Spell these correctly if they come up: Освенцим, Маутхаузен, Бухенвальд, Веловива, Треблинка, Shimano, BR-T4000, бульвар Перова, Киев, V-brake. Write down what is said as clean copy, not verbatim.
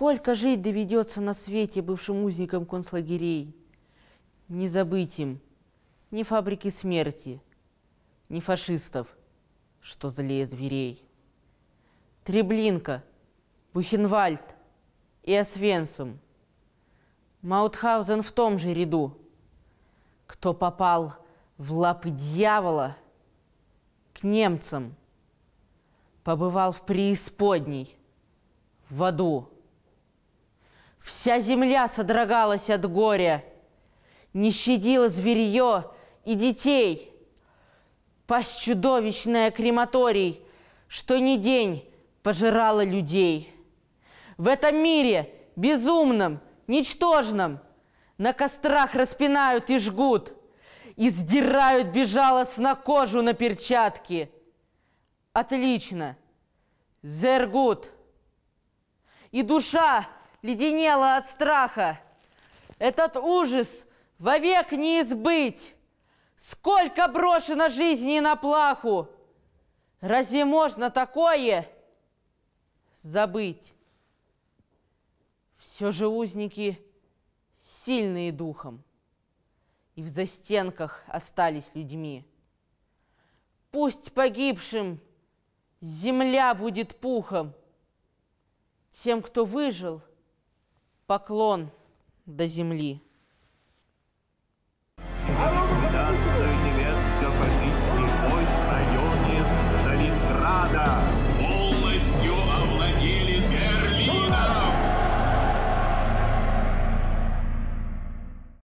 Сколько жить доведется на свете бывшим узникам концлагерей? Не забыть им ни фабрики смерти, ни фашистов, что злее зверей. Треблинка, Бухенвальд и Освенцим, Маутхаузен в том же ряду. Кто попал в лапы дьявола, к немцам, побывал в преисподней, в аду. Вся земля содрогалась от горя, не щадила зверье и детей. Пасть чудовищная крематорий, что ни день пожирала людей. В этом мире безумном, ничтожном на кострах распинают и жгут, и сдирают безжалостно кожу на перчатки. Отлично! Зергут! И душа леденела от страха. Этот ужас вовек не избыть. Сколько брошено жизни на плаху! Разве можно такое забыть? Все же узники сильные духом и в застенках остались людьми. Пусть погибшим земля будет пухом, тем, кто выжил, поклон до земли.